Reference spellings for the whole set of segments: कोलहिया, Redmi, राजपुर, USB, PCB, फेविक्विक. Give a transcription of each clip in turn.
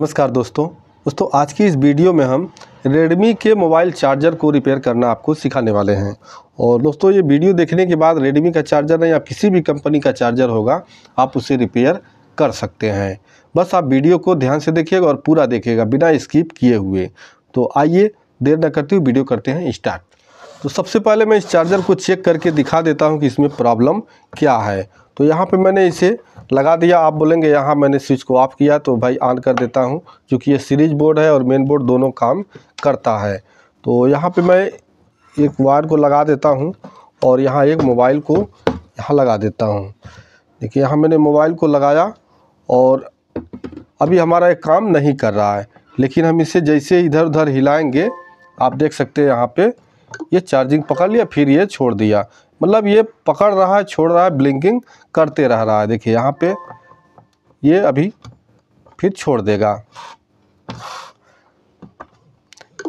नमस्कार दोस्तों आज की इस वीडियो में हम Redmi के मोबाइल चार्जर को रिपेयर करना आपको सिखाने वाले हैं। और दोस्तों ये वीडियो देखने के बाद Redmi का चार्जर नहीं, आप किसी भी कंपनी का चार्जर होगा आप उसे रिपेयर कर सकते हैं। बस आप वीडियो को ध्यान से देखिएगा और पूरा देखिएगा बिना स्किप किए हुए। तो आइए देर ना करते हुए वीडियो करते हैं स्टार्ट। तो सबसे पहले मैं इस चार्जर को चेक करके दिखा देता हूँ कि इसमें प्रॉब्लम क्या है। तो यहाँ पे मैंने इसे लगा दिया, आप बोलेंगे यहाँ मैंने स्विच को ऑफ किया, तो भाई ऑन कर देता हूँ क्योंकि ये सीरीज बोर्ड है और मेन बोर्ड दोनों काम करता है। तो यहाँ पे मैं एक वायर को लगा देता हूँ और यहाँ एक मोबाइल को यहाँ लगा देता हूँ। देखिए यहाँ मैंने मोबाइल को लगाया और अभी हमारा एक काम नहीं कर रहा है, लेकिन हम इसे जैसे इधर उधर हिलाएँगे आप देख सकते हैं यहाँ पर ये चार्जिंग पकड़ लिया, फिर ये छोड़ दिया, मतलब ये पकड़ रहा है छोड़ रहा है, ब्लिंकिंग करते रह रहा है। देखिए यहाँ पे ये अभी फिर छोड़ देगा,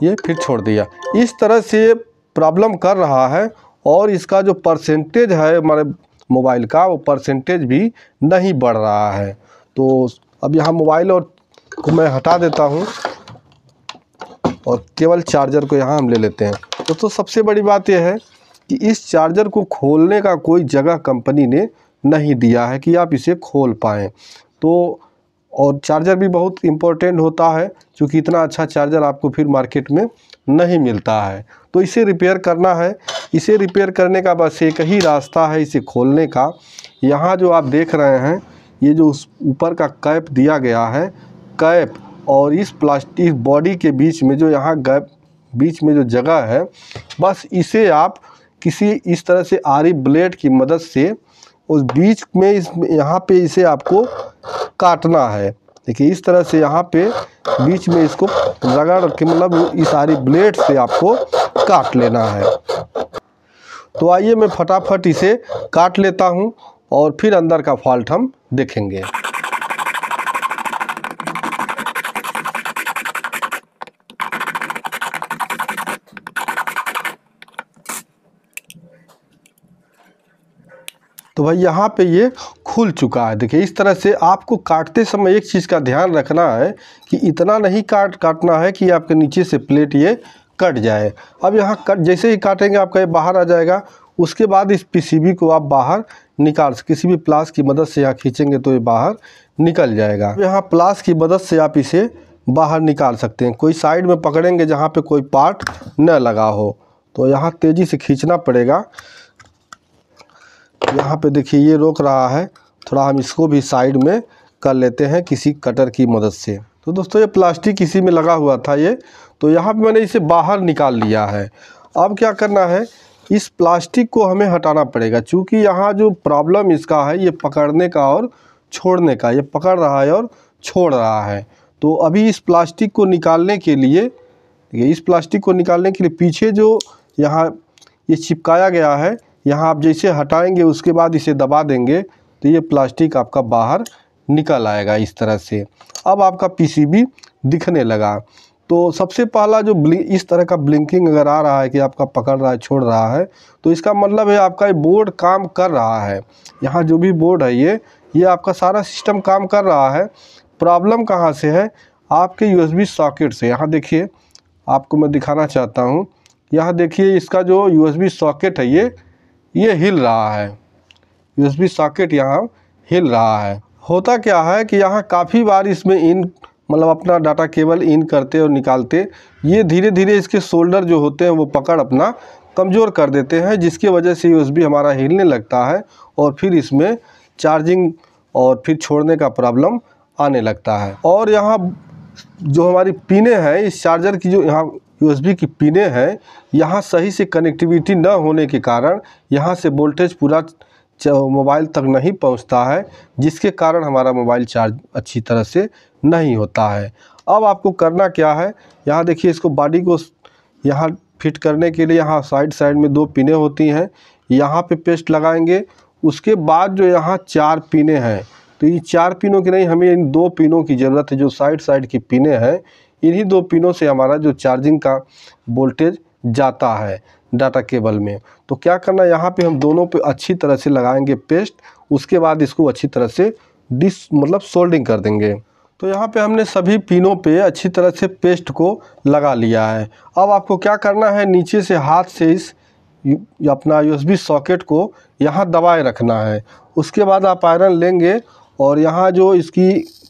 ये फिर छोड़ दिया। इस तरह से ये प्रॉब्लम कर रहा है और इसका जो परसेंटेज है हमारे मोबाइल का वो परसेंटेज भी नहीं बढ़ रहा है। तो अब यहाँ मोबाइल और को मैं हटा देता हूँ और केवल चार्जर को यहाँ हम ले लेते हैं। दोस्तों सबसे बड़ी बात यह है कि इस चार्जर को खोलने का कोई जगह कंपनी ने नहीं दिया है कि आप इसे खोल पाएँ। तो और चार्जर भी बहुत इम्पोर्टेंट होता है क्योंकि इतना अच्छा चार्जर आपको फिर मार्केट में नहीं मिलता है। तो इसे रिपेयर करना है, इसे रिपेयर करने का बस एक ही रास्ता है इसे खोलने का। यहाँ जो आप देख रहे हैं ये जो उस ऊपर का कैप दिया गया है, कैप और इस प्लास्टिक बॉडी के बीच में जो यहाँ गैप बीच में जो जगह है, बस इसे आप किसी इस तरह से आरी ब्लेड की मदद से उस बीच में इस यहाँ पे इसे आपको काटना है। देखिए इस तरह से यहाँ पे बीच में इसको रगड़ के मतलब इस आरी ब्लेड से आपको काट लेना है। तो आइए मैं फटाफट इसे काट लेता हूँ और फिर अंदर का फॉल्ट हम देखेंगे। तो भाई यहाँ पे ये खुल चुका है। देखिए इस तरह से आपको काटते समय एक चीज़ का ध्यान रखना है कि इतना नहीं काटना है कि आपके नीचे से प्लेट ये कट जाए। अब यहाँ कट जैसे ही काटेंगे आपका ये बाहर आ जाएगा, उसके बाद इस PCB को आप बाहर निकाल किसी भी प्लास की मदद से यहाँ खींचेंगे तो ये बाहर निकल जाएगा। यहाँ प्लास की मदद से आप इसे बाहर निकाल सकते हैं, कोई साइड में पकड़ेंगे जहाँ पर कोई पार्ट न लगा हो। तो यहाँ तेज़ी से खींचना पड़ेगा। यहाँ पे देखिए ये रोक रहा है, थोड़ा हम इसको भी साइड में कर लेते हैं किसी कटर की मदद से। तो दोस्तों ये प्लास्टिक इसी में लगा हुआ था ये, तो यहाँ पे मैंने इसे बाहर निकाल लिया है। अब क्या करना है, इस प्लास्टिक को हमें हटाना पड़ेगा क्योंकि यहाँ जो प्रॉब्लम इसका है ये पकड़ने का और छोड़ने का, ये पकड़ रहा है और छोड़ रहा है। तो अभी इस प्लास्टिक को निकालने के लिए पीछे जो यहाँ ये चिपकाया गया है, यहाँ आप जैसे हटाएंगे उसके बाद इसे दबा देंगे तो ये प्लास्टिक आपका बाहर निकल आएगा इस तरह से। अब आपका PCB दिखने लगा। तो सबसे पहला जो इस तरह का ब्लिंकिंग अगर आ रहा है कि आपका पकड़ रहा है छोड़ रहा है, तो इसका मतलब है आपका ये बोर्ड काम कर रहा है। यहाँ जो भी बोर्ड है ये आपका सारा सिस्टम काम कर रहा है। प्रॉब्लम कहाँ से है, आपके USB सॉकेट से। यहाँ देखिए आपको मैं दिखाना चाहता हूँ, यहाँ देखिए इसका जो USB सॉकेट है ये हिल रहा है, USB सॉकेट यहाँ हिल रहा है। होता क्या है कि यहाँ काफ़ी बार इसमें मतलब अपना डाटा केबल इन करते और निकालते, ये धीरे धीरे इसके शोल्डर जो होते हैं वो पकड़ अपना कमज़ोर कर देते हैं, जिसकी वजह से USB हमारा हिलने लगता है और फिर इसमें चार्जिंग और फिर छोड़ने का प्रॉब्लम आने लगता है। और यहाँ जो हमारी पिनें हैं इस चार्जर की, जो यहाँ USB की पिनें हैं, यहाँ सही से कनेक्टिविटी न होने के कारण यहाँ से वोल्टेज पूरा मोबाइल तक नहीं पहुँचता है, जिसके कारण हमारा मोबाइल चार्ज अच्छी तरह से नहीं होता है। अब आपको करना क्या है, यहाँ देखिए इसको बॉडी को यहाँ फिट करने के लिए यहाँ साइड में दो पिनें होती हैं, यहाँ पे पेस्ट लगाएंगे। उसके बाद जो यहाँ 4 पिनें हैं, तो ये 4 पिनों की नहीं, हमें इन 2 पिनों की ज़रूरत है जो साइड की पिनें हैं। इन्हीं 2 पिनों से हमारा जो चार्जिंग का वोल्टेज जाता है डाटा केबल में। तो क्या करना, यहाँ पे हम दोनों पे अच्छी तरह से लगाएंगे पेस्ट, उसके बाद इसको अच्छी तरह से सोल्डिंग कर देंगे। तो तो यहाँ पे हमने सभी पिनों पे अच्छी तरह से पेस्ट को लगा लिया है। अब आपको क्या करना है, नीचे से हाथ से इस अपना यूएसबी सॉकेट को यहाँ दबाए रखना है। उसके बाद आप आयरन लेंगे और यहाँ जो इसकी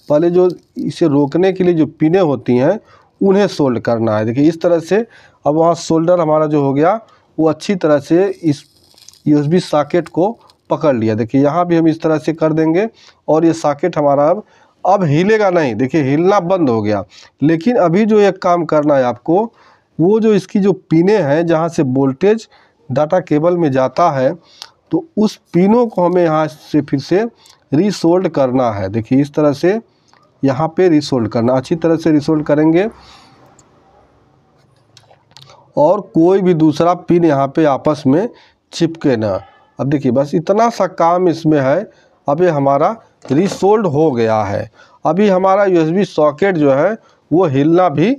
पहले जो इसे रोकने के लिए जो पिनें होती हैं उन्हें सोल्ड करना है। देखिए इस तरह से अब वहाँ सोल्डर हमारा जो हो गया वो अच्छी तरह से इस यूएसबी सॉकेट को पकड़ लिया। देखिए यहाँ भी हम इस तरह से कर देंगे और ये सॉकेट हमारा अब हिलेगा नहीं। देखिए हिलना बंद हो गया। लेकिन अभी जो एक काम करना है आपको, वो जो इसकी जो पिनें हैं जहाँ से वोल्टेज डाटा केबल में जाता है तो उस पिनों को हमें यहाँ से फिर से रीसोल्ड करना है। देखिए इस तरह से यहाँ पे रीसोल्ड करना, अच्छी तरह से रीसोल्ड करेंगे और कोई भी दूसरा पिन यहाँ पे आपस में चिपके ना। अब देखिए बस इतना सा काम इसमें है। अब ये हमारा रीसोल्ड हो गया है। अभी हमारा यूएसबी सॉकेट जो है वो हिलना भी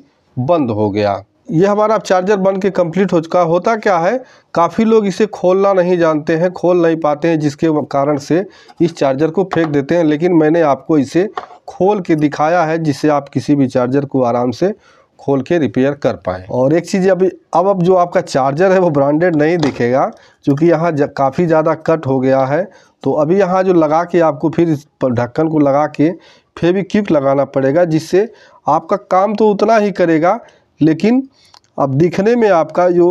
बंद हो गया। ये हमारा चार्जर बन के कम्प्लीट हो चुका। होता क्या है, काफ़ी लोग इसे खोलना नहीं जानते हैं, खोल नहीं पाते हैं, जिसके कारण से इस चार्जर को फेंक देते हैं। लेकिन मैंने आपको इसे खोल के दिखाया है जिससे आप किसी भी चार्जर को आराम से खोल के रिपेयर कर पाएँ। और एक चीज़ अभी अब जो आपका चार्जर है वो ब्रांडेड नहीं दिखेगा क्योंकि यहाँ काफ़ी ज़्यादा कट हो गया है। तो अभी यहाँ जो लगा के आपको फिर इस ढक्कन को लगा के फेविक्विक लगाना पड़ेगा, जिससे आपका काम तो उतना ही करेगा लेकिन अब दिखने में आपका जो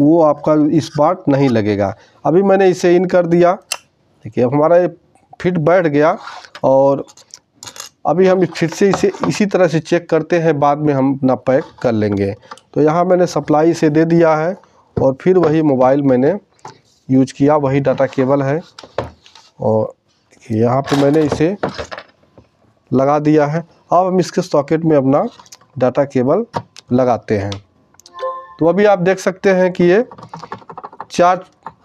वो आपका इस पार्ट नहीं लगेगा। अभी मैंने इसे इन कर दिया। देखिए अब हमारा ये फिट बैठ गया और अभी हम फिर से इसे इसी तरह से चेक करते हैं, बाद में हम अपना पैक कर लेंगे। तो यहाँ मैंने सप्लाई से दे दिया है और फिर वही मोबाइल मैंने यूज किया, वही डाटा केबल है और यहाँ पे मैंने इसे लगा दिया है। अब हम इसके सॉकेट में अपना डाटा केबल लगाते हैं। तो अभी आप देख सकते हैं कि ये चार्ज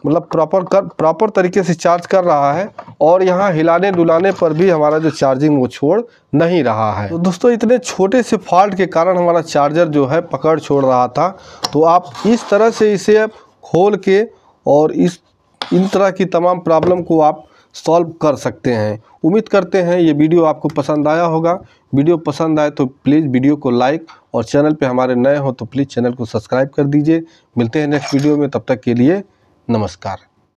मतलब प्रॉपर तरीके से चार्ज कर रहा है और यहाँ हिलाने डुलाने पर भी हमारा जो चार्जिंग वो छोड़ नहीं रहा है। तो दोस्तों इतने छोटे से फॉल्ट के कारण हमारा चार्जर जो है पकड़ छोड़ रहा था। तो आप इस तरह से इसे खोल के और इन तरह की तमाम प्रॉब्लम को आप सॉल्व कर सकते हैं। उम्मीद करते हैं ये वीडियो आपको पसंद आया होगा। वीडियो पसंद आए तो प्लीज़ वीडियो को लाइक और चैनल पे हमारे नए हो तो प्लीज़ चैनल को सब्सक्राइब कर दीजिए। मिलते हैं नेक्स्ट वीडियो में, तब तक के लिए नमस्कार।